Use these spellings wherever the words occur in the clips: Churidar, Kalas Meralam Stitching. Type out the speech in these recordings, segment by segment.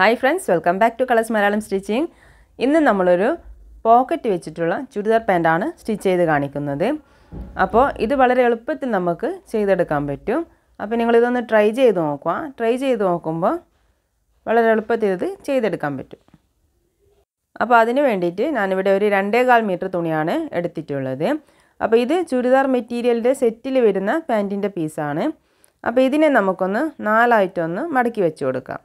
Hi friends, welcome back to Kalas Meralam Stitching. ഇന്ന് നമ്മളൊരു pocket വെച്ചിട്ടുള്ള ചുരിദാർ പാൻ്റാണ് സ്റ്റിച്ച് ചെയ്ത് കാണിക്കുന്നത്. അപ്പോൾ ഇത് വളരെ എളുപ്പത്തിൽ നമുക്ക് ചെയ്തെടുക്കാൻ പറ്റും. അപ്പോൾ നിങ്ങൾ ഇതൊന്ന് ട്രൈ ചെയ്ത് നോക്കുക. ട്രൈ ചെയ്ത് നോക്കുമ്പോൾ വളരെ എളുപ്പത്തിൽ ഇത് ചെയ്തെടുക്കാൻ പറ്റും. അപ്പോൾ അതിന് വേണ്ടിയിട്ട് ഞാനിവിടെ ഒരു 2.5 മീറ്റർ തുണിയാണ് എടുത്തിട്ടുള്ളത്. അപ്പോൾ ഇത് ചുരിദാർ മെറ്റീരിയലിൻ്റെ സെറ്റിൽ വരുന്ന പാൻറ്റിൻ്റെ പീസാണ്. അപ്പോൾ ഇതിനെ നമുക്കൊന്ന് 4 ആയിട്ടൊന്ന് മടക്കി വെച്ച് കൊടുക്കാം.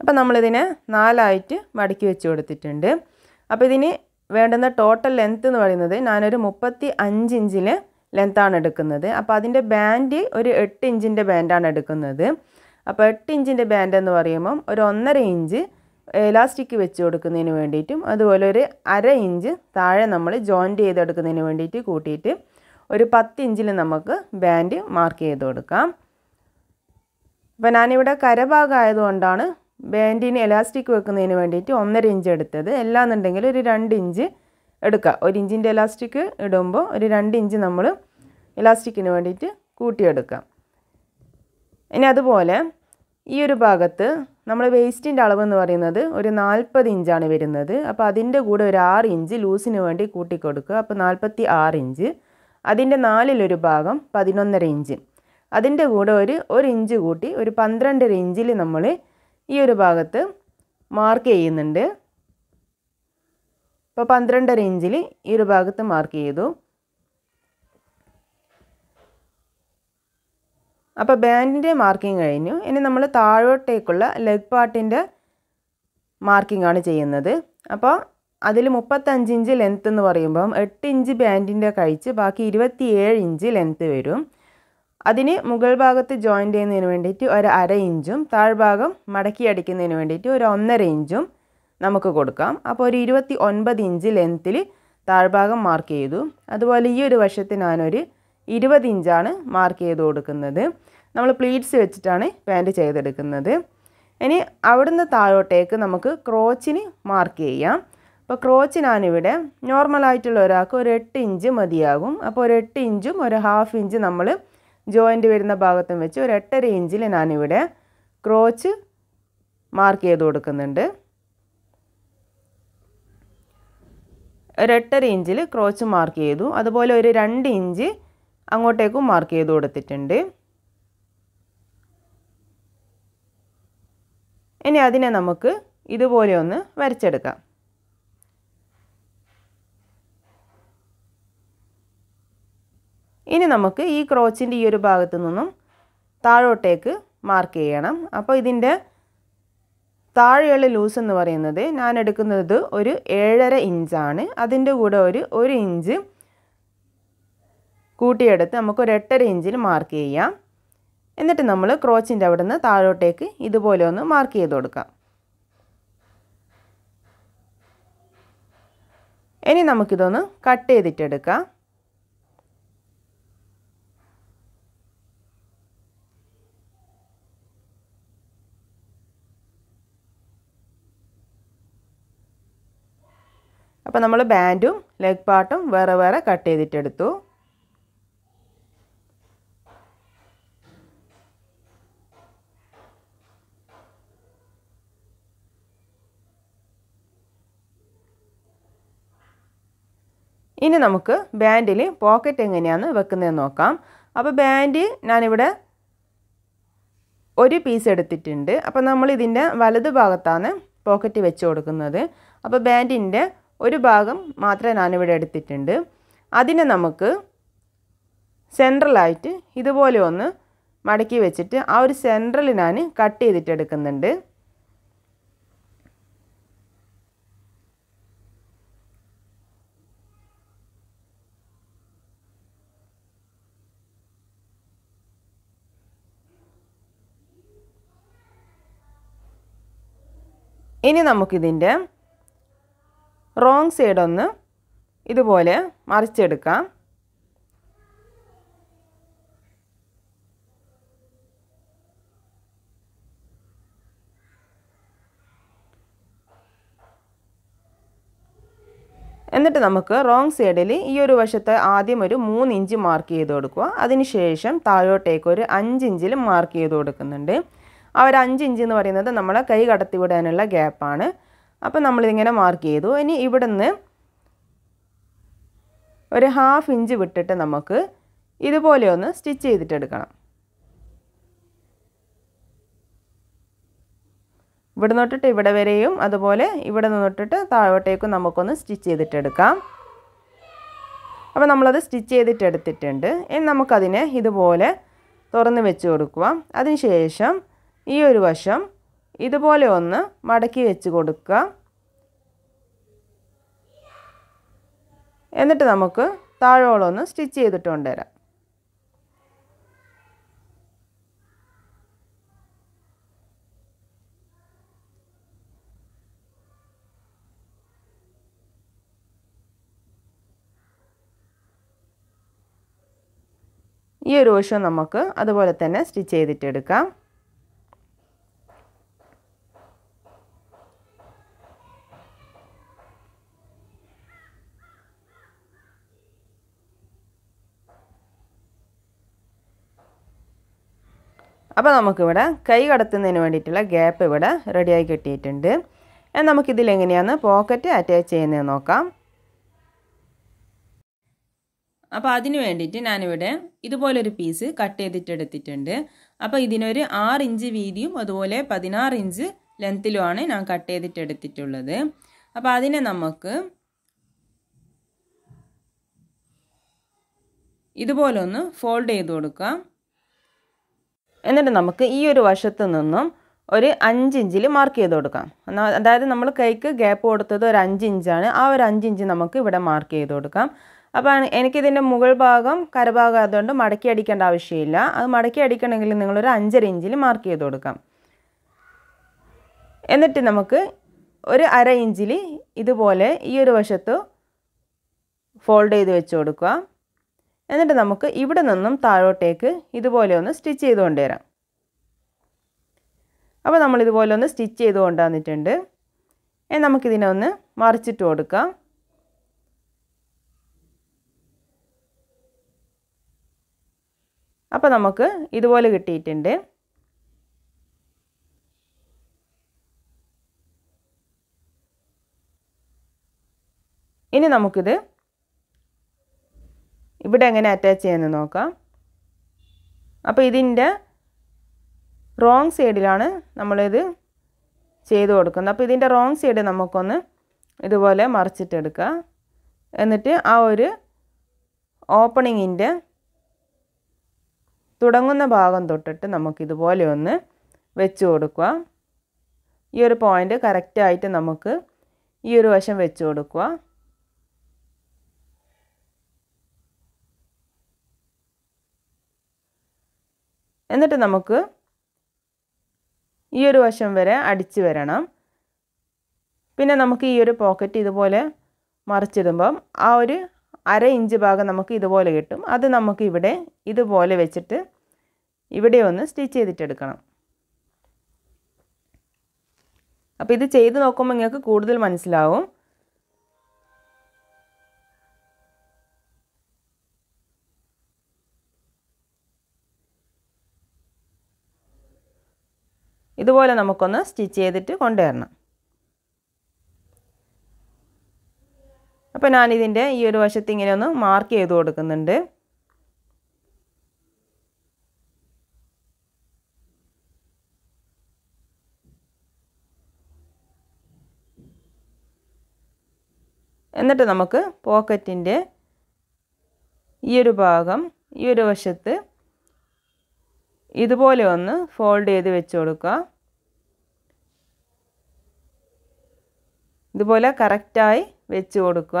അപ്പോൾ നമ്മളിതിനെ 4 ആയിട്ട് മടക്കി വെച്ച് കൊടുത്തിട്ടുണ്ട്. അപ്പോൾ ഇതിന് വേണ്ടുന്ന ടോട്ടൽ ലെങ്ത്ത് എന്ന് പറയുന്നത് ഞാനൊരു 35 ഇഞ്ചിൽ ലെങ്ത്താണ് എടുക്കുന്നത്. അപ്പോൾ അതിൻ്റെ ബാൻഡ് ഒരു 8 ഇഞ്ചിൻ്റെ ബാൻഡാണ് എടുക്കുന്നത്. അപ്പോൾ 8 ഇഞ്ചിൻ്റെ ബാൻഡ് എന്ന് പറയുമ്പം ഒരു 1.5 ഇഞ്ച് എലാസ്റ്റിക് വെച്ച് കൊടുക്കുന്നതിന് വേണ്ടിയിട്ടും അതുപോലെ ഒരു 1/2 ഇഞ്ച് താഴെ നമ്മൾ ജോയിൻറ്റ് ചെയ്തെടുക്കുന്നതിന് വേണ്ടിയിട്ട് കൂട്ടിയിട്ട് ഒരു 10 ഇഞ്ചിൽ നമുക്ക് ബാൻഡ് മാർക്ക് ചെയ്ത് കൊടുക്കാം. അപ്പോൾ ഞാനിവിടെ കരഭാഗം ആയതുകൊണ്ടാണ് ബാൻഡിന് എലാസ്റ്റിക് വെക്കുന്നതിന് വേണ്ടിയിട്ട് 1.5 ഇഞ്ച് എടുത്തത്. അല്ലാന്നുണ്ടെങ്കിൽ ഒരു 2 ഇഞ്ച് എടുക്കുക. 1 ഇഞ്ചിൻ്റെ എലാസ്റ്റിക് ഇടുമ്പോൾ ഒരു 2 ഇഞ്ച് നമ്മൾ എലാസ്റ്റിക്കിന് വേണ്ടിയിട്ട് കൂട്ടിയെടുക്കാം. ഇനി അതുപോലെ ഈ ഒരു ഭാഗത്ത് നമ്മൾ വേസ്റ്റിൻ്റെ അളവെന്ന് പറയുന്നത് ഒരു 40 ഇഞ്ചാണ് വരുന്നത്. അപ്പോൾ അതിൻ്റെ കൂടെ ഒരു 6 ഇഞ്ച് ലൂസിന് വേണ്ടി കൂട്ടിക്കൊടുക്കുക. അപ്പോൾ 46 ഇഞ്ച്. അതിൻ്റെ 4ൽ ഒരു ഭാഗം 11.5 ഇഞ്ച്. അതിൻ്റെ കൂടെ ഒരു 1 ഇഞ്ച് കൂട്ടി ഒരു 12.5 ഇഞ്ചിൽ നമ്മൾ ഈ ഒരു ഭാഗത്ത് മാർക്ക് ചെയ്യുന്നുണ്ട്. അപ്പോൾ 12.5 ഇഞ്ചിൽ ഈ ഒരു ഭാഗത്ത് മാർക്ക് ചെയ്തു. അപ്പോൾ ബാൻഡിൻ്റെ മാർക്കിംഗ് കഴിഞ്ഞു. ഇനി നമ്മൾ താഴോട്ടേക്കുള്ള ലെഗ് പാർട്ടിൻ്റെ മാർക്കിംഗ് ആണ് ചെയ്യുന്നത്. അപ്പോൾ അതിൽ 35 ഇഞ്ച് ലെങ്ത്ത് എന്ന് പറയുമ്പം 8 ഇഞ്ച് ബാൻഡിൻ്റെ കഴിച്ച് ബാക്കി 27 ഇഞ്ച് ലെങ്ത്ത് വരും. അതിന് മുകൾ ഭാഗത്ത് ജോയിൻ ചെയ്യുന്നതിന് വേണ്ടിയിട്ട് ഒരു 1/2 ഇഞ്ചും താഴ്ഭാഗം മടക്കി അടിക്കുന്നതിന് വേണ്ടിയിട്ട് ഒരു 1.5 ഇഞ്ചും നമുക്ക് കൊടുക്കാം. അപ്പോൾ ഒരു 29 ഇഞ്ച് ലെങ്ത്തിൽ താഴ്ഭാഗം മാർക്ക് ചെയ്തു. അതുപോലെ ഈ ഒരു വശത്ത് ഞാനൊരു 20 ഇഞ്ചാണ് മാർക്ക് ചെയ്ത് കൊടുക്കുന്നത്. നമ്മൾ പ്ലീറ്റ്സ് വെച്ചിട്ടാണ് പാൻറ്റ് ചെയ്തെടുക്കുന്നത്. ഇനി അവിടുന്ന് താഴോട്ടേക്ക് നമുക്ക് ക്രോച്ചിന് മാർക്ക് ചെയ്യാം. അപ്പോൾ ക്രോച്ച് ഞാനിവിടെ നോർമലായിട്ടുള്ള ഒരാൾക്ക് ഒരു 8 ഇഞ്ച് മതിയാകും. അപ്പോൾ ഒരു 8 ഇഞ്ചും ഒരു 1/2 ഇഞ്ച് നമ്മൾ ജോയിൻ്റ് വരുന്ന ഭാഗത്തും വെച്ച് ഒരു 8.5 ഇഞ്ചിൽ ഞാനിവിടെ ക്രോച്ച് മാർക്ക് ചെയ്ത് കൊടുക്കുന്നുണ്ട്. ഒരു 8.5 ഇഞ്ചിൽ ക്രോച്ച് മാർക്ക് ചെയ്തു. അതുപോലെ ഒരു 2 ഇഞ്ച് അങ്ങോട്ടേക്കും മാർക്ക് ചെയ്ത് കൊടുത്തിട്ടുണ്ട്. ഇനി അതിനെ നമുക്ക് ഇതുപോലെ ഒന്ന് വരച്ചെടുക്കാം. ഇനി നമുക്ക് ഈ ക്രോച്ചിൻ്റെ ഈ ഒരു ഭാഗത്തു നിന്നും താഴോട്ടേക്ക് മാർക്ക് ചെയ്യണം. അപ്പോൾ ഇതിൻ്റെ താഴെയുള്ള ലൂസ് എന്ന് പറയുന്നത് ഞാൻ എടുക്കുന്നത് ഒരു 7.5 ഇഞ്ചാണ്. അതിൻ്റെ കൂടെ ഒരു 1 ഇഞ്ച് കൂട്ടിയെടുത്ത് നമുക്കൊരു 8.5 ഇഞ്ചിൽ മാർക്ക് ചെയ്യാം. എന്നിട്ട് നമ്മൾ ക്രോച്ചിൻ്റെ അവിടെ നിന്ന് താഴോട്ടേക്ക് ഇതുപോലെ ഒന്ന് മാർക്ക് ചെയ്ത് കൊടുക്കാം. ഇനി നമുക്കിതൊന്ന് കട്ട് ചെയ്തിട്ടെടുക്കാം. അപ്പോൾ നമ്മൾ ബാൻഡും ലെഗ് പാർട്ടും വേറെ വേറെ കട്ട് ചെയ്തിട്ടെടുത്തു. ഇനി നമുക്ക് ബാൻഡിൽ പോക്കറ്റ് എങ്ങനെയാണ് വെക്കുന്നതെന്ന് നോക്കാം. അപ്പോൾ ബാൻഡ് ഞാനിവിടെ ഒരു പീസ് എടുത്തിട്ടുണ്ട്. അപ്പോൾ നമ്മൾ ഇതിൻ്റെ വലത് ഭാഗത്താണ് പോക്കറ്റ് വെച്ച് കൊടുക്കുന്നത്. അപ്പോൾ ബാൻഡിൻ്റെ ഒരു ഭാഗം മാത്രമേ ഞാനിവിടെ എടുത്തിട്ടുണ്ട്. അതിനെ നമുക്ക് സെൻട്രലായിട്ട് ഇതുപോലെ ഒന്ന് മടക്കി വെച്ചിട്ട് ആ ഒരു സെൻട്രൽ ഞാൻ കട്ട് ചെയ്തിട്ടെടുക്കുന്നുണ്ട്. ഇനി നമുക്കിതിൻ്റെ റോങ് സൈഡൊന്ന് ഇതുപോലെ മറിച്ചെടുക്കാം. എന്നിട്ട് നമുക്ക് റോങ് സൈഡിൽ ഈ ഒരു വശത്തെ ആദ്യം ഒരു 3 ഇഞ്ച് മാർക്ക് ചെയ്ത് കൊടുക്കുക. അതിനുശേഷം താഴോട്ടേക്ക് ഒരു 5 ഇഞ്ചിൽ മാർക്ക് ചെയ്ത് കൊടുക്കുന്നുണ്ട്. ആ ഒരു 5 ഇഞ്ച് എന്ന് പറയുന്നത് നമ്മളെ കൈ കടത്തി വിടാനുള്ള ഗ്യാപ്പാണ്. അപ്പോൾ നമ്മളിതിങ്ങനെ മാർക്ക് ചെയ്തു. ഇനി ഇവിടുന്ന് ഒരു ഹാഫ് ഇഞ്ച് വിട്ടിട്ട് നമുക്ക് ഇതുപോലെ ഒന്ന് സ്റ്റിച്ച് ചെയ്തിട്ടെടുക്കണം. ഇവിടെ നിന്നിട്ട് ഇവിടെ വരെയും അതുപോലെ ഇവിടെ നിന്നിട്ട് താഴോട്ടേക്കും നമുക്കൊന്ന് സ്റ്റിച്ച് ചെയ്തിട്ടെടുക്കാം. അപ്പോൾ നമ്മളത് സ്റ്റിച്ച് ചെയ്തിട്ടെടുത്തിട്ടുണ്ട്. ഇനി നമുക്കതിനെ ഇതുപോലെ തുറന്ന് വെച്ച് കൊടുക്കുക. അതിനുശേഷം ഈ ഒരു വശം ഇതുപോലെ ഒന്ന് മടക്കി വെച്ച് കൊടുക്കുക. എന്നിട്ട് നമുക്ക് താഴോളം ഒന്ന് സ്റ്റിച്ച് ചെയ്തിട്ട് കൊണ്ടുവരാം. ഈ ഒരു വശം നമുക്ക് അതുപോലെ തന്നെ സ്റ്റിച്ച് ചെയ്തിട്ടെടുക്കാം. അപ്പോൾ നമുക്കിവിടെ കൈ കടത്തുന്നതിന് വേണ്ടിയിട്ടുള്ള ഗ്യാപ്പ് ഇവിടെ റെഡിയായി കിട്ടിയിട്ടുണ്ട്. എന്നാൽ നമുക്കിതിലെങ്ങനെയാണ് പോക്കറ്റ് അറ്റാച്ച് ചെയ്യുന്നത് നോക്കാം. അപ്പോൾ അതിന് വേണ്ടിയിട്ട് ഞാനിവിടെ ഇതുപോലൊരു പീസ് കട്ട് ചെയ്തിട്ടെടുത്തിട്ടുണ്ട്. അപ്പോൾ ഇതിനൊരു 6 ഇഞ്ച് വീതിയും അതുപോലെ 16 ഇഞ്ച് ലെങ്ത്തിലുമാണ് ഞാൻ കട്ട് ചെയ്തിട്ടെടുത്തിട്ടുള്ളത്. അപ്പോൾ അതിനെ നമുക്ക് ഇതുപോലൊന്ന് ഫോൾഡ് ചെയ്ത് കൊടുക്കാം. എന്നിട്ട് നമുക്ക് ഈ ഒരു വശത്ത് നിന്നും ഒരു 5 ഇഞ്ചിൽ മാർക്ക് ചെയ്ത് കൊടുക്കാം. അതായത് നമ്മൾ കൈക്ക് ഗ്യാപ്പ് കൊടുത്തത് ഒരു 5 ഇഞ്ചാണ്. ആ ഒരു 5 ഇഞ്ച് നമുക്ക് ഇവിടെ മാർക്ക് ചെയ്ത് കൊടുക്കാം. അപ്പോൾ എനിക്കിതിൻ്റെ മുകൾ ഭാഗം കരഭാഗം ആയതുകൊണ്ട് മടക്കി അടിക്കേണ്ട ആവശ്യമില്ല. അത് മടക്കി അടിക്കണമെങ്കിൽ നിങ്ങളൊരു 5.5 ഇഞ്ചിൽ മാർക്ക് ചെയ്ത് കൊടുക്കാം. എന്നിട്ട് നമുക്ക് ഒരു 1/2 ഇഞ്ചിൽ ഇതുപോലെ ഈ ഒരു വശത്ത് ഫോൾഡ് ചെയ്ത് വെച്ച് കൊടുക്കുക. എന്നിട്ട് നമുക്ക് ഇവിടെ നിന്നും താഴോട്ടേക്ക് ഇതുപോലെ ഒന്ന് സ്റ്റിച്ച് ചെയ്ത് കൊണ്ടുവരാം. അപ്പോൾ നമ്മളിതുപോലെ ഒന്ന് സ്റ്റിച്ച് ചെയ്ത് കൊണ്ടുവന്നിട്ടുണ്ട്. നമുക്കിതിനെ ഒന്ന് മറിച്ചിട്ട് കൊടുക്കാം. അപ്പോൾ നമുക്ക് ഇതുപോലെ കിട്ടിയിട്ടുണ്ട്. ഇനി നമുക്കിത് ഇവിടെ എങ്ങനെ അറ്റാച്ച് ചെയ്യാമെന്ന് നോക്കാം. അപ്പോൾ ഇതിൻ്റെ റോങ് സൈഡിലാണ് നമ്മളിത് ചെയ്ത് കൊടുക്കുന്നത്. അപ്പോൾ ഇതിൻ്റെ റോങ് സൈഡ് നമുക്കൊന്ന് ഇതുപോലെ മറിച്ചിട്ടെടുക്കുക. എന്നിട്ട് ആ ഒരു ഓപ്പണിങ്ങിൻ്റെ തുടങ്ങുന്ന ഭാഗം തൊട്ടിട്ട് നമുക്കിതുപോലെ ഒന്ന് വെച്ച് കൊടുക്കുക. ഈ ഒരു പോയിൻ്റ് കറക്റ്റായിട്ട് നമുക്ക് ഈ ഒരു വശം വെച്ച് കൊടുക്കുക. എന്നിട്ട് നമുക്ക് ഈ ഒരു വശം വരെ അടിച്ച് വരണം. പിന്നെ നമുക്ക് ഈ ഒരു പോക്കറ്റ് ഇതുപോലെ മറിച്ചിടുമ്പം ആ ഒരു 1/2 ഇഞ്ച് ഭാഗം നമുക്ക് ഇതുപോലെ കിട്ടും. അത് നമുക്ക് ഇവിടെ ഇതുപോലെ വെച്ചിട്ട് ഇവിടെ ഒന്ന് സ്റ്റിച്ച് ചെയ്തിട്ടെടുക്കണം. അപ്പോൾ ഇത് ചെയ്ത് നോക്കുമ്പോൾ നിങ്ങൾക്ക് കൂടുതൽ മനസ്സിലാവും. ഇതുപോലെ നമുക്കൊന്ന് സ്റ്റിച്ച് ചെയ്തിട്ട് കൊണ്ടുവരണം. അപ്പോൾ ഞാനിതിൻ്റെ ഈ ഒരു വശത്ത് ഇങ്ങനെ ഒന്ന് മാർക്ക് ചെയ്ത് കൊടുക്കുന്നുണ്ട്. എന്നിട്ട് നമുക്ക് പോക്കറ്റിൻ്റെ ഈ ഒരു ഭാഗം ഈ ഒരു വശത്ത് ഇതുപോലെ ഒന്ന് ഫോൾഡ് ചെയ്ത് വെച്ച് കൊടുക്കുക. ഇതുപോലെ കറക്റ്റായി വെച്ച് കൊടുക്കുക.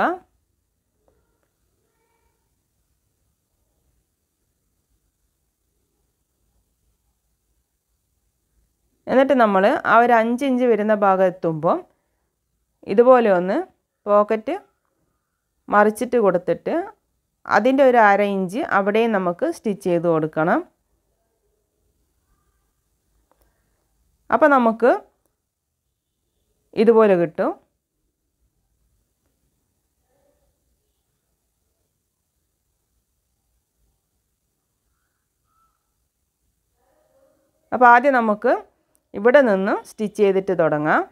എന്നിട്ട് നമ്മൾ ആ ഒരു 5 ഇഞ്ച് വരുന്ന ഭാഗം എത്തുമ്പോൾ ഇതുപോലെ ഒന്ന് പോക്കറ്റ് മറിച്ചിട്ട് കൊടുത്തിട്ട് അതിൻ്റെ ഒരു 1/2 ഇഞ്ച് അവിടെയും നമുക്ക് സ്റ്റിച്ച് ചെയ്ത് കൊടുക്കണം. അപ്പോൾ നമുക്ക് ഇതുപോലെ കിട്ടും. അപ്പോൾ ആദ്യം നമുക്ക് ഇവിടെ നിന്ന് സ്റ്റിച്ച് ചെയ്തിട്ട് തുടങ്ങാം.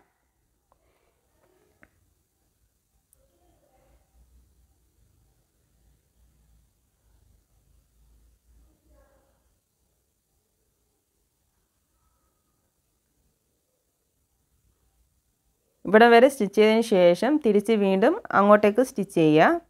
ഇവിടെ വരെ സ്റ്റിച്ച് ചെയ്തതിന് ശേഷം തിരിച്ച് വീണ്ടും അങ്ങോട്ടേക്ക് സ്റ്റിച്ച് ചെയ്യുക.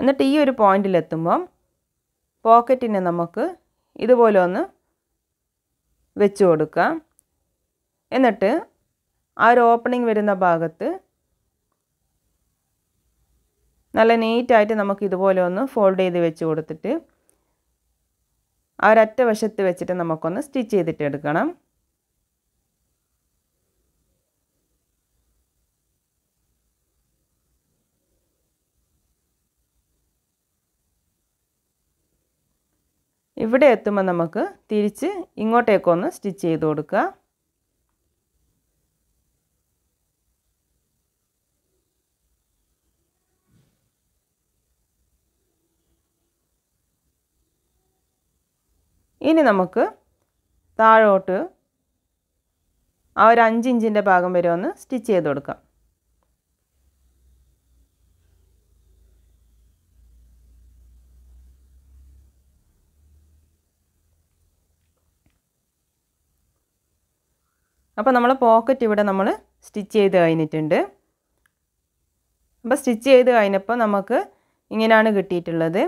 എന്നിട്ട് ഈ ഒരു പോയിന്റിലെത്തുമ്പം പോക്കറ്റിനെ നമുക്ക് ഇതുപോലെ ഒന്ന് വെച്ച് കൊടുക്കാം. എന്നിട്ട് ആ ഒരു ഓപ്പണിങ് വരുന്ന ഭാഗത്ത് നല്ല നീറ്റായിട്ട് നമുക്ക് ഇതുപോലെ ഒന്ന് ഫോൾഡ് ചെയ്ത് വെച്ച് കൊടുത്തിട്ട് ആ ഒരൊറ്റ വശത്ത് വെച്ചിട്ട് നമുക്കൊന്ന് സ്റ്റിച്ച് ചെയ്തിട്ട് എടുക്കണം. ഇവിടെ എത്തുമ്പോൾ നമുക്ക് തിരിച്ച് ഇങ്ങോട്ടേക്കൊന്ന് സ്റ്റിച്ച് ചെയ്ത് കൊടുക്കുക. ഇനി നമുക്ക് താഴോട്ട് ആ ഒരു 5 ഇഞ്ചിൻ്റെ ഭാഗം വരെ ഒന്ന് സ്റ്റിച്ച് ചെയ്ത് കൊടുക്കാം. അപ്പോൾ നമ്മൾ പോക്കറ്റ് ഇവിടെ നമ്മൾ സ്റ്റിച്ച് ചെയ്ത് കഴിഞ്ഞിട്ടുണ്ട്. അപ്പോൾ സ്റ്റിച്ച് ചെയ്ത് കഴിഞ്ഞപ്പോൾ നമുക്ക് ഇങ്ങനെയാണ് കിട്ടിയിട്ടുള്ളത്.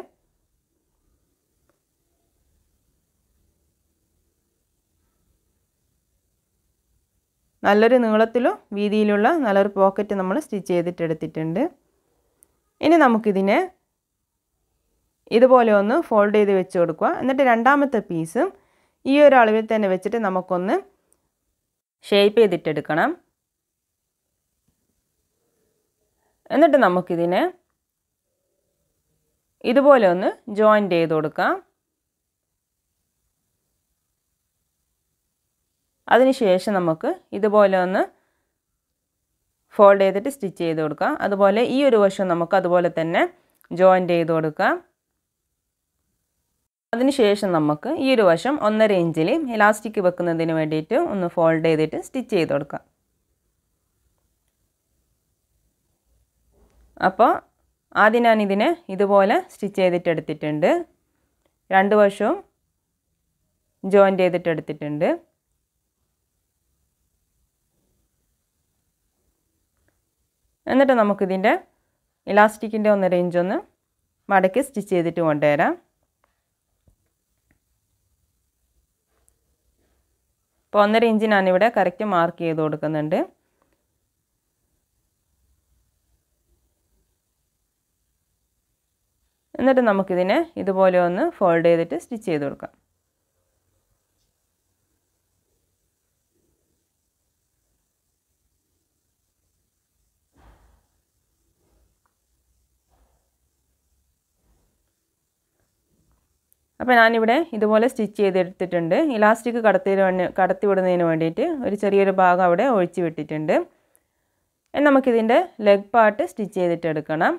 നല്ലൊരു നീളത്തിലോ വീതിയിലുള്ള നല്ലൊരു പോക്കറ്റ് നമ്മൾ സ്റ്റിച്ച് ചെയ്തിട്ടെടുത്തിട്ടുണ്ട്. ഇനി നമുക്കിതിനെ ഇതുപോലെ ഒന്ന് ഫോൾഡ് ചെയ്ത് വെച്ച് കൊടുക്കുക. എന്നിട്ട് രണ്ടാമത്തെ പീസും ഈ ഒരു അളവിൽ തന്നെ വെച്ചിട്ട് നമുക്കൊന്ന് ഷേപ്പ് ചെയ്തിട്ടെടുക്കണം. എന്നിട്ട് നമുക്കിതിനെ ഇതുപോലെ ഒന്ന് ജോയിൻ്റ് ചെയ്ത് കൊടുക്കാം. അതിനുശേഷം നമുക്ക് ഇതുപോലെ ഒന്ന് ഫോൾഡ് ചെയ്തിട്ട് സ്റ്റിച്ച് ചെയ്ത് കൊടുക്കാം. അതുപോലെ ഈ ഒരു വശം നമുക്ക് അതുപോലെ തന്നെ ജോയിൻ്റ് ചെയ്ത് കൊടുക്കാം. അതിനുശേഷം നമുക്ക് ഈ ഒരു വശം 1.5 ഇഞ്ചിൽ ഇലാസ്റ്റിക് വെക്കുന്നതിന് വേണ്ടിയിട്ട് ഒന്ന് ഫോൾഡ് ചെയ്തിട്ട് സ്റ്റിച്ച് ചെയ്ത് കൊടുക്കാം. അപ്പോൾ ആദ്യം ഞാനിതിനെ ഇതുപോലെ സ്റ്റിച്ച് ചെയ്തിട്ടെടുത്തിട്ടുണ്ട്. 2 വശവും ജോയിൻ്റ് ചെയ്തിട്ടെടുത്തിട്ടുണ്ട്. എന്നിട്ട് നമുക്കിതിൻ്റെ ഇലാസ്റ്റിക്കിൻ്റെ 1.5 ഇഞ്ച് ഒന്ന് മടക്കി സ്റ്റിച്ച് ചെയ്തിട്ട് കൊണ്ടുവരാം. അപ്പോൾ 1.5 ഇഞ്ച് ഞാനിവിടെ കറക്റ്റ് മാർക്ക് ചെയ്ത് കൊടുക്കുന്നുണ്ട്. എന്നിട്ട് നമുക്കിതിനെ ഇതുപോലെ ഒന്ന് ഫോൾഡ് ചെയ്തിട്ട് സ്റ്റിച്ച് ചെയ്ത് കൊടുക്കാം. അപ്പോൾ ഞാനിവിടെ ഇതുപോലെ സ്റ്റിച്ച് ചെയ്തെടുത്തിട്ടുണ്ട്. ഇലാസ്റ്റിക് കടത്തിവിടുന്നതിന് വേണ്ടിയിട്ട് ഒരു ചെറിയൊരു ഭാഗം അവിടെ ഒഴിച്ച് വിട്ടിട്ടുണ്ട്. നമുക്കിതിൻ്റെ ലെഗ് പാർട്ട് സ്റ്റിച്ച് ചെയ്തിട്ടെടുക്കണം.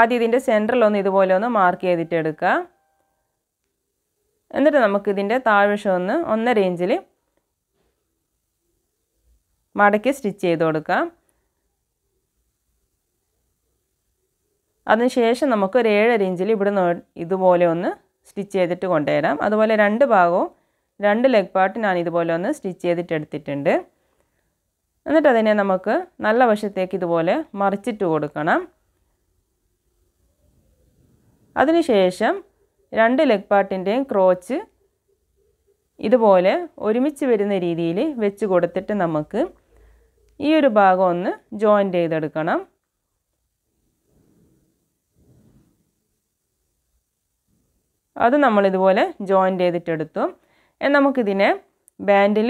ആദ്യം ഇതിൻ്റെ സെൻറ്ററിലൊന്ന് ഇതുപോലെ ഒന്ന് മാർക്ക് ചെയ്തിട്ടെടുക്കുക. എന്നിട്ട് നമുക്കിതിൻ്റെ താഴ്വശം ഒന്ന് 1.5 ഇഞ്ചിൽ മടക്കി സ്റ്റിച്ച് ചെയ്ത് കൊടുക്കാം. അതിനുശേഷം നമുക്ക് ഒരു 7.5 ഇഞ്ചിൽ ഇവിടെ നിന്ന് ഇതുപോലെ ഒന്ന് സ്റ്റിച്ച് ചെയ്തിട്ട് കൊണ്ടുവരാം. അതുപോലെ 2 ഭാഗവും 2 ലെഗ് പാർട്ട് ഞാൻ ഇതുപോലെ ഒന്ന് സ്റ്റിച്ച് ചെയ്തിട്ടെടുത്തിട്ടുണ്ട്. എന്നിട്ട് അതിനെ നമുക്ക് നല്ല വശത്തേക്ക് ഇതുപോലെ മറിച്ചിട്ട് കൊടുക്കണം. അതിനുശേഷം 2 ലെഗ് പാർട്ടിൻ്റെയും ക്രോച്ച് ഇതുപോലെ ഒരുമിച്ച് വരുന്ന രീതിയിൽ വെച്ച് കൊടുത്തിട്ട് നമുക്ക് ഈ ഒരു ഭാഗം ഒന്ന് ജോയിൻ്റ് ചെയ്തെടുക്കണം. അത് നമ്മളിതുപോലെ ജോയിൻ്റ് ചെയ്തിട്ടെടുത്തു. നമുക്കിതിനെ ബാൻഡിൽ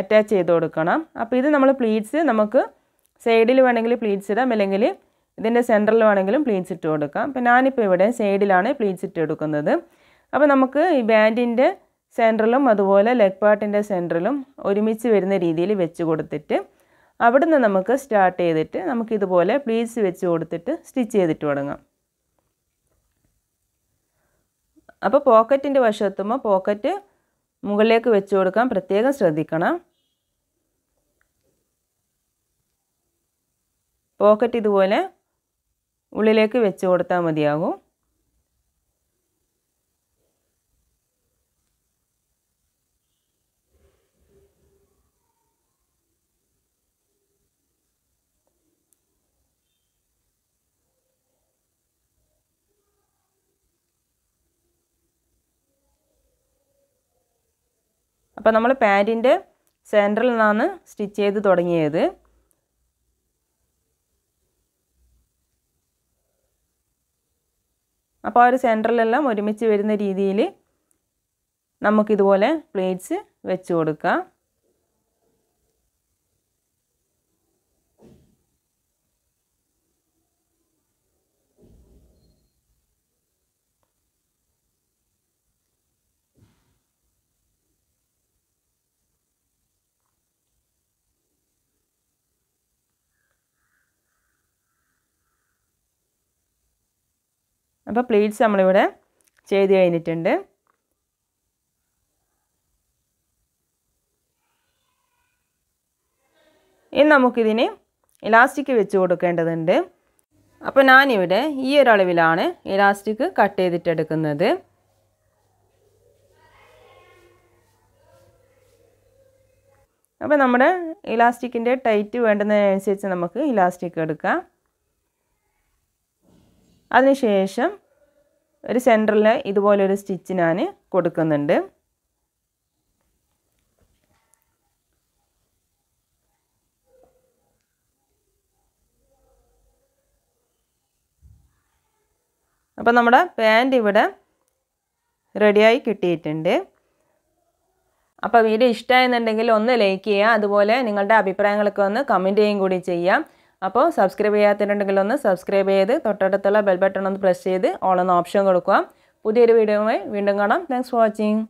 അറ്റാച്ച് ചെയ്ത് കൊടുക്കണം. അപ്പോൾ ഇത് നമ്മൾ പ്ലീറ്റ്സ് നമുക്ക് സൈഡിൽ വേണമെങ്കിൽ പ്ലീറ്റ്സ് ഇടാം, അല്ലെങ്കിൽ ഇതിൻ്റെ സെൻറ്ററിൽ വേണമെങ്കിലും പ്ലീറ്റ്സ് ഇട്ട് കൊടുക്കാം. അപ്പോൾ ഞാനിപ്പോൾ ഇവിടെ സൈഡിലാണ് പ്ലീറ്റ്സ് ഇട്ട് കൊടുക്കുന്നത്. അപ്പോൾ നമുക്ക് ഈ ബാൻഡിൻ്റെ സെൻറ്ററിലും അതുപോലെ ലെഗ് പാർട്ടിൻ്റെ സെൻറ്ററിലും ഒരുമിച്ച് വരുന്ന രീതിയിൽ വെച്ച് കൊടുത്തിട്ട് അവിടുന്ന് നമുക്ക് സ്റ്റാർട്ട് ചെയ്തിട്ട് നമുക്കിതുപോലെ പ്ലീറ്റ്സ് വെച്ച് കൊടുത്തിട്ട് സ്റ്റിച്ച് ചെയ്തിട്ട് തുടങ്ങാം. അപ്പോൾ പോക്കറ്റിൻ്റെ വശത്തുമ്പോൾ പോക്കറ്റ് മുകളിലേക്ക് വെച്ച് കൊടുക്കാൻ പ്രത്യേകം ശ്രദ്ധിക്കണം. പോക്കറ്റ് ഇതുപോലെ ഉള്ളിലേക്ക് വെച്ച് കൊടുത്താൽ മതിയാകും. അപ്പോൾ നമ്മൾ പാൻറ്റിൻ്റെ സെൻറ്ററിൽ നിന്നാണ് സ്റ്റിച്ച് ചെയ്ത് തുടങ്ങിയത്. അപ്പോൾ ആ ഒരു സെൻറ്ററിലെല്ലാം ഒരുമിച്ച് വരുന്ന രീതിയിൽ നമുക്കിതുപോലെ പ്ലേറ്റ്സ് വെച്ച് കൊടുക്കാം. അപ്പോൾ പ്ലേറ്റ്സ് നമ്മളിവിടെ ചെയ്ത് കഴിഞ്ഞിട്ടുണ്ട്. ഇനി നമുക്കിതിന് ഇലാസ്റ്റിക് വെച്ച് കൊടുക്കേണ്ടതുണ്ട്. അപ്പോൾ ഞാനിവിടെ ഈ ഒരളവിലാണ് ഇലാസ്റ്റിക് കട്ട് ചെയ്തിട്ടെടുക്കുന്നത്. അപ്പോൾ നമ്മുടെ ഇലാസ്റ്റിക്കിൻ്റെ ടൈറ്റ് വേണ്ടുന്നതിനനുസരിച്ച് നമുക്ക് ഇലാസ്റ്റിക് എടുക്കാം. അതിനുശേഷം ഒരു സെൻറ്ററിൽ ഇതുപോലൊരു സ്റ്റിച്ച് ഞാൻ കൊടുക്കുന്നുണ്ട്. അപ്പോൾ നമ്മുടെ പാൻറ് ഇവിടെ റെഡിയായി കിട്ടിയിട്ടുണ്ട്. അപ്പോൾ വീഡിയോ ഇഷ്ടമായെന്നുണ്ടെങ്കിൽ ഒന്ന് ലൈക്ക് ചെയ്യുക, അതുപോലെ നിങ്ങളുടെ അഭിപ്രായങ്ങളൊക്കെ ഒന്ന് കമൻറ്റ് ചെയ്യുകയും കൂടി ചെയ്യാം. അപ്പോൾ സബ്സ്ക്രൈബ് ചെയ്യാത്തിട്ടുണ്ടെങ്കിൽ ഒന്ന് സബ്സ്ക്രൈബ് ചെയ്ത് തൊട്ടടുത്തുള്ള ബെൽ ബട്ടൺ ഒന്ന് പ്രസ് ചെയ്ത് ഓൾ എന്ന ഓപ്ഷൻ കൊടുക്കുക. പുതിയൊരു വീഡിയോയുമായി വീണ്ടും കാണാം. Thanks for watching.